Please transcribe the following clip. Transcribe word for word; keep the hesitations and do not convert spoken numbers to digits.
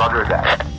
Roger that.